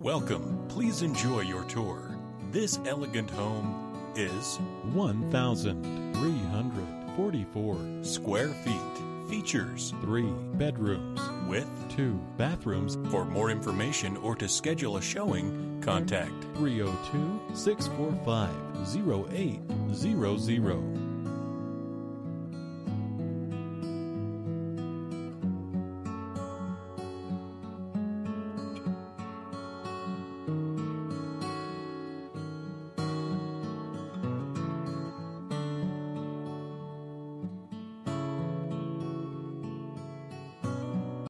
Welcome. Please enjoy your tour. This elegant home is 1,344 square feet. Features 3 bedrooms with 2 bathrooms. For more information or to schedule a showing, contact 302-645-0800.